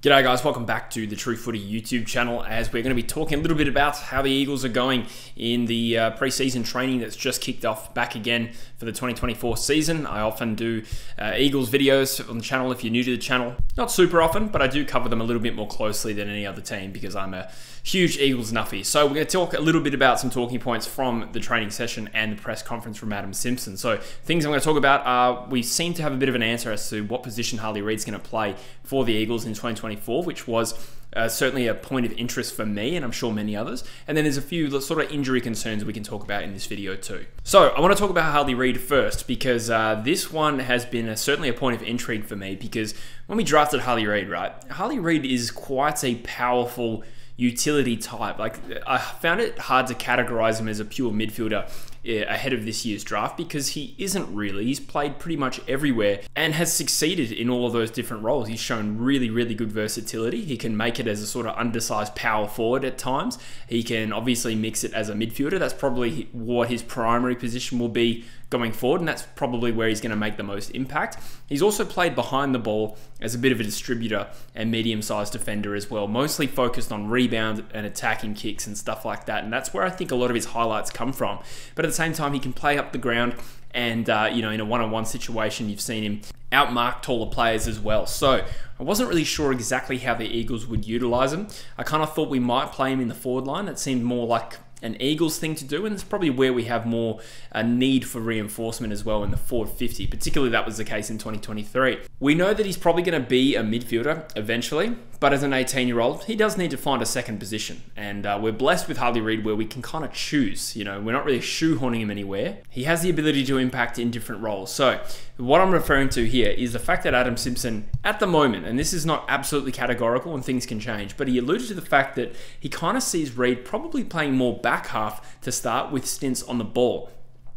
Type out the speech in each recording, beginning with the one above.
G'day guys, welcome back to the True Footy YouTube channel as we're going to be talking a little bit about how the Eagles are going in the pre-season training that's just kicked off back again for the 2024 season. I often do Eagles videos on the channel if you're new to the channel. Not super often, but I do cover them a little bit more closely than any other team because I'm a huge Eagles nuffy. So we're going to talk a little bit about some talking points from the training session and the press conference from Adam Simpson. So things I'm going to talk about are we seem to have a bit of an answer as to what position Harley Reid's going to play for the Eagles in 2024, which was certainly a point of interest for me and I'm sure many others. And then there's a few sort of injury concerns we can talk about in this video too. So I want to talk about Harley Reid first because this one has been certainly a point of intrigue for me because when we drafted Harley Reid, right? Harley Reid is quite a powerful utility type. Like I found it hard to categorize him as a pure midfielder ahead of this year's draft because he isn't really. He's played pretty much everywhere and has succeeded in all of those different roles. He's shown really, really good versatility. He can make it as a sort of undersized power forward at times. He can obviously mix it as a midfielder. That's probably what his primary position will be going forward, and that's probably where he's going to make the most impact. He's also played behind the ball as a bit of a distributor and medium-sized defender as well, mostly focused on rebound and attacking kicks and stuff like that, and that's where I think a lot of his highlights come from. But at the same time, he can play up the ground and, you know, in a one-on-one situation, you've seen him outmark taller players as well. So I wasn't really sure exactly how the Eagles would utilize him. I kind of thought we might play him in the forward line. It seemed more like an Eagles thing to do, and it's probably where we have more a need for reinforcement as well in the forward 50, particularly that was the case in 2023. We know that he's probably going to be a midfielder eventually, but as an 18-year-old, he does need to find a second position, and we're blessed with Harley Reid where we can kind of choose, you know, we're not really shoehorning him anywhere. He has the ability to impact in different roles. So what I'm referring to here is the fact that Adam Simpson at the moment, and this is not absolutely categorical and things can change, but he alluded to the fact that he kind of sees Reid probably playing more back half to start with stints on the ball.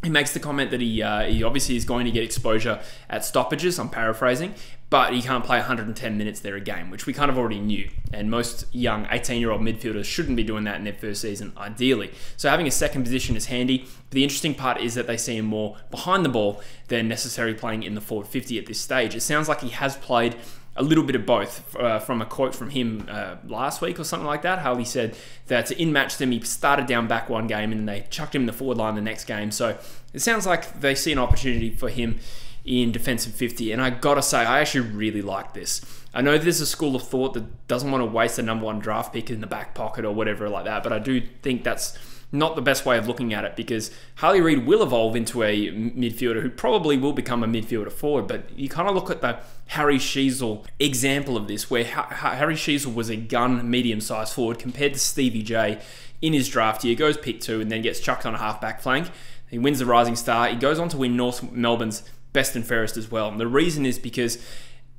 He makes the comment that he obviously is going to get exposure at stoppages, I'm paraphrasing, but he can't play 110 minutes there a game, which we kind of already knew. And most young 18-year-old midfielders shouldn't be doing that in their first season, ideally. So having a second position is handy. But the interesting part is that they see him more behind the ball than necessarily playing in the forward 50 at this stage. It sounds like he has played a little bit of both. From a quote from him last week or something like that, Harley said that to in-match them, he started down back one game and they chucked him in the forward line the next game. So it sounds like they see an opportunity for him in defensive 50. And I gotta say, I actually really like this. I know there's a school of thought that doesn't want to waste a number one draft pick in the back pocket or whatever like that, but I do think that's not the best way of looking at it because Harley Reid will evolve into a midfielder who probably will become a midfielder forward, but you kind of look at the Harry Sheezel example of this, where Harry Sheezel was a gun medium-sized forward compared to Stevie J in his draft year, goes pick 2 and then gets chucked on a half-back flank. He wins the Rising Star. He goes on to win North Melbourne's Best and Fairest as well. And the reason is because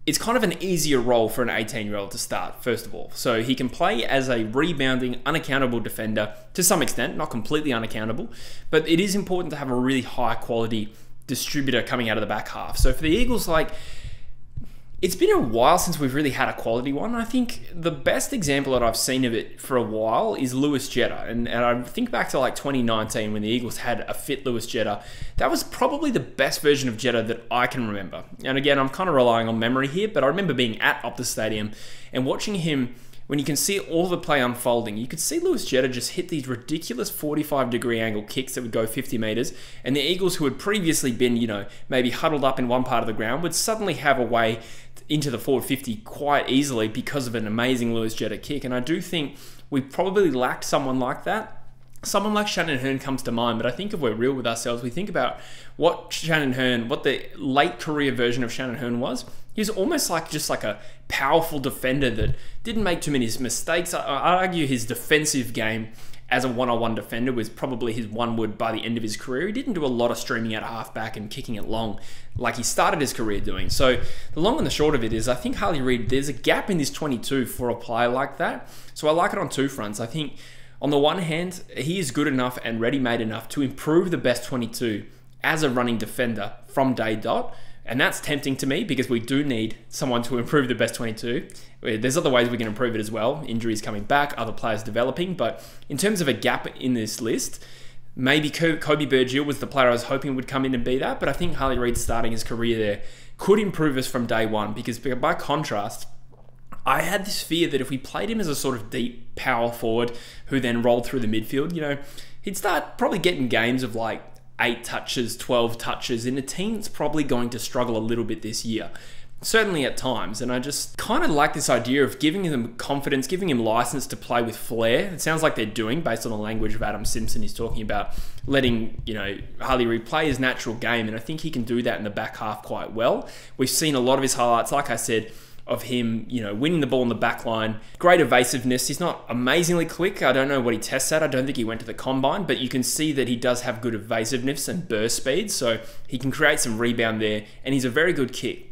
it's kind of an easier role for an 18-year-old to start, first of all. So he can play as a rebounding, unaccountable defender to some extent, not completely unaccountable, but it is important to have a really high-quality distributor coming out of the back half. So for the Eagles, like, it's been a while since we've really had a quality one. I think the best example that I've seen of it for a while is Lewis Jetta. And I think back to like 2019 when the Eagles had a fit Lewis Jetta. That was probably the best version of Jetta that I can remember. And again, I'm kind of relying on memory here, but I remember being at Optus Stadium and watching him when you can see all the play unfolding. You could see Lewis Jetta just hit these ridiculous 45-degree angle kicks that would go 50 meters, and the Eagles, who had previously been, you know, maybe huddled up in one part of the ground, would suddenly have a way into the forward 50 quite easily because of an amazing Lewis Jetta kick. And I do think we probably lacked someone like that. Someone like Shannon Hearn comes to mind, but I think if we're real with ourselves, we think about what Shannon Hearn, what the late career version of Shannon Hearn was. He was almost like just like a powerful defender that didn't make too many mistakes. I argue his defensive game as a one-on-one defender was probably his one word by the end of his career. He didn't do a lot of streaming out of halfback and kicking it long like he started his career doing. So the long and the short of it is I think Harley Reid, there's a gap in this 22 for a player like that. So I like it on two fronts. I think on the one hand, he is good enough and ready-made enough to improve the best 22 as a running defender from day dot. And that's tempting to me because we do need someone to improve the best 22. There's other ways we can improve it as well. Injuries coming back, other players developing. But in terms of a gap in this list, maybe Kobe Burgoyne was the player I was hoping would come in and be that. But I think Harley Reid starting his career there could improve us from day one because by contrast, I had this fear that if we played him as a sort of deep power forward who then rolled through the midfield, you know, he'd start probably getting games of like 8 touches, 12 touches in a team that's probably going to struggle a little bit this year. Certainly at times, and I just kind of like this idea of giving him confidence, giving him license to play with flair. It sounds like they're doing, based on the language of Adam Simpson, he's talking about letting, you know, Harley Reid play his natural game, and I think he can do that in the back half quite well. We've seen a lot of his highlights, like I said, of him, you know, winning the ball in the back line. Great evasiveness. He's not amazingly quick. I don't know what he tests at. I don't think he went to the combine, but you can see that he does have good evasiveness and burst speed, so he can create some rebound there, and he's a very good kick.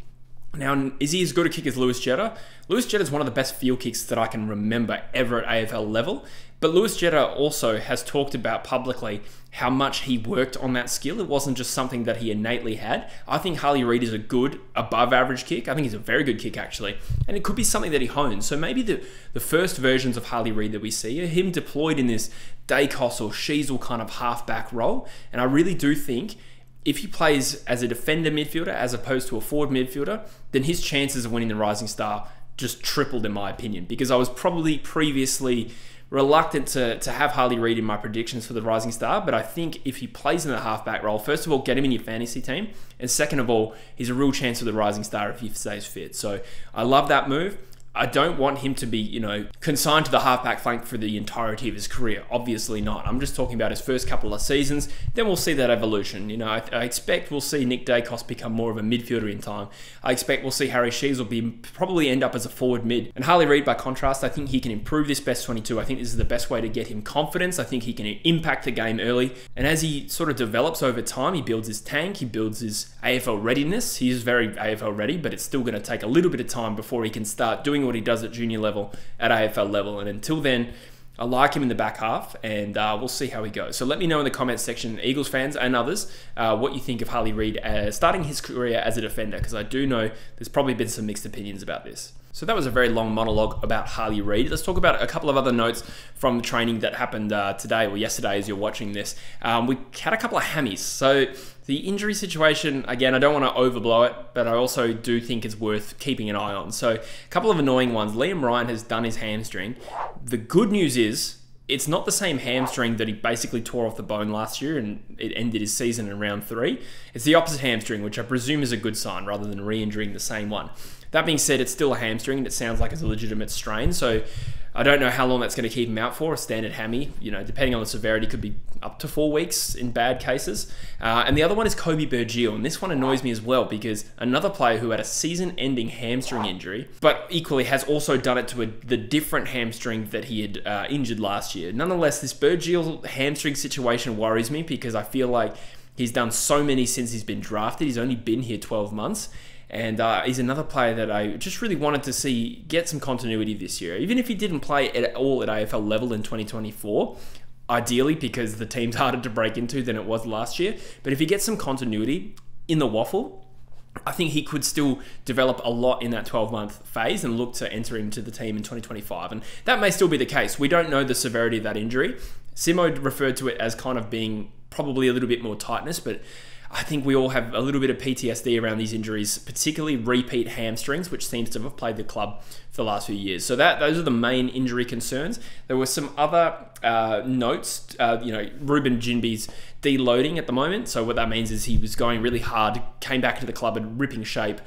Now, is he as good a kick as Lewis Jetta? Lewis Jetta is one of the best field kicks that I can remember ever at AFL level. But Lewis Jetta also has talked about publicly how much he worked on that skill. It wasn't just something that he innately had. I think Harley Reid is a good, above-average kick. I think he's a very good kick, actually. And it could be something that he hones. So maybe the first versions of Harley Reid that we see are him deployed in this Daicos or Sheezel kind of halfback role. And I really do think if he plays as a defender midfielder as opposed to a forward midfielder, then his chances of winning the Rising Star just tripled, in my opinion, because I was probably previously reluctant to have Harley Reid in my predictions for the Rising Star, but I think if he plays in the halfback role, first of all, get him in your fantasy team, and second of all, he's a real chance for the Rising Star if he stays fit. So I love that move. I don't want him to be, you know, consigned to the halfback flank for the entirety of his career. Obviously not. I'm just talking about his first couple of seasons. Then we'll see that evolution. You know, I expect we'll see Nick Daicos become more of a midfielder in time. I expect we'll see Harry Sheezel probably end up as a forward mid. And Harley Reid, by contrast, I think he can improve this best 22. I think this is the best way to get him confidence. I think he can impact the game early. And as he sort of develops over time, he builds his tank, he builds his AFL readiness. He is very AFL ready, but it's still going to take a little bit of time before he can start doing what he does at junior level, at AFL level. And until then, I like him in the back half, and we'll see how he goes. So let me know in the comments section, Eagles fans and others, what you think of Harley Reid starting his career as a defender, because I do know there's probably been some mixed opinions about this. So that was a very long monologue about Harley Reid. Let's talk about a couple of other notes from the training that happened today or yesterday as you're watching this. We had a couple of hammies. So the injury situation, again, I don't want to overblow it, but I also do think it's worth keeping an eye on. So a couple of annoying ones. Liam Ryan has done his hamstring. The good news is it's not the same hamstring that he basically tore off the bone last year and it ended his season in round 3. It's the opposite hamstring, which I presume is a good sign rather than re-injuring the same one. That being said, it's still a hamstring and it sounds like it's a legitimate strain. So I don't know how long that's going to keep him out for. A standard hammy, you know, depending on the severity, could be up to 4 weeks in bad cases. And the other one is Kobe Burgoyne. And this one annoys me as well because another player who had a season-ending hamstring injury, but equally has also done it to the different hamstring that he had injured last year. Nonetheless, this Burgoyne hamstring situation worries me because I feel like he's done so many since he's been drafted. He's only been here 12 months. And he's another player that I just really wanted to see get some continuity this year. Even if he didn't play at all at AFL level in 2024, ideally, because the team's harder to break into than it was last year. But if he gets some continuity in the waffle, I think he could still develop a lot in that 12-month phase and look to enter into the team in 2025. And that may still be the case. We don't know the severity of that injury. Simo referred to it as kind of being probably a little bit more tightness, but I think we all have a little bit of PTSD around these injuries, particularly repeat hamstrings, which seems to have played the club for the last few years. So those are the main injury concerns. There were some other notes, you know, Ruben Jinby's deloading at the moment. So what that means is he was going really hard, came back to the club in ripping shape,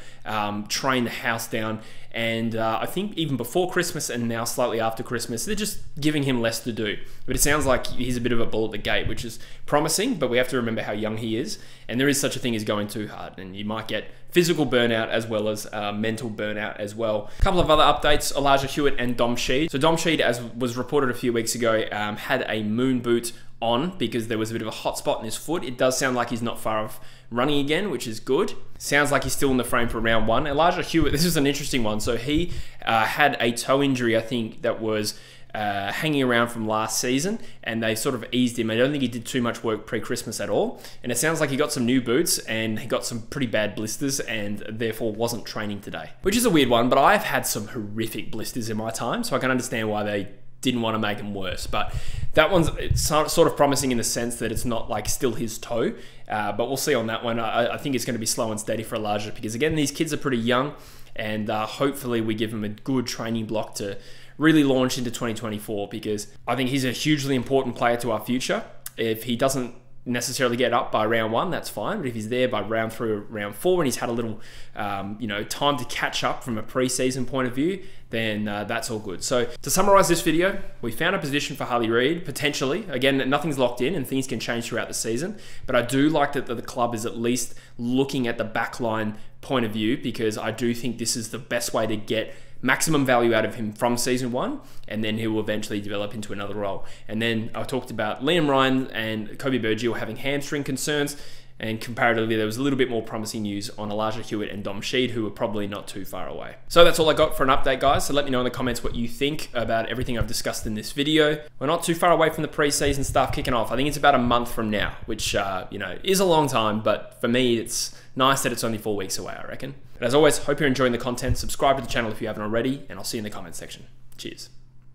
trained the house down. And I think even before Christmas and now slightly after Christmas, they're just giving him less to do. But it sounds like he's a bit of a bull at the gate, which is promising, but we have to remember how young he is. And there is such a thing as going too hard, and you might get physical burnout as well as mental burnout as well. A couple of other updates, Elijah Hewitt and Dom Sheed. So Dom Sheed, as was reported a few weeks ago, had a moon boot on because there was a bit of a hot spot in his foot. It does sound like he's not far off running again, which is good. Sounds like he's still in the frame for round 1. Elijah Hewitt, this is an interesting one. So he had a toe injury, I think, that was hanging around from last season, and they sort of eased him. I don't think he did too much work pre-Christmas at all, and it sounds like he got some new boots and he got some pretty bad blisters and therefore wasn't training today, which is a weird one, but I've had some horrific blisters in my time, so I can understand why they didn't want to make them worse. But that one's it's sort of promising in the sense that it's not like still his toe. But we'll see on that one. I think it's going to be slow and steady for Elijah because, again, these kids are pretty young. And hopefully we give him a good training block to really launch into 2024, because I think he's a hugely important player to our future. If he doesn't necessarily get up by round one, that's fine. But if he's there by round three or round four and he's had a little time to catch up from a preseason point of view, then that's all good. So to summarize this video, we found a position for Harley Reid, potentially. Again, nothing's locked in and things can change throughout the season. But I do like that the club is at least looking at the backline point of view, because I do think this is the best way to get maximum value out of him from season one, and then he will eventually develop into another role. And then I talked about Liam Ryan and Kobe Burgoyne having hamstring concerns, and comparatively there was a little bit more promising news on Elijah Hewitt and Dom Sheed, who were probably not too far away. So that's all I got for an update, guys. So let me know in the comments what you think about everything I've discussed in this video. We're not too far away from the preseason stuff kicking off. I think it's about a month from now, which is a long time, but for me it's nice that it's only 4 weeks away, I reckon. But as always, hope you're enjoying the content. Subscribe to the channel if you haven't already, and I'll see you in the comments section. Cheers.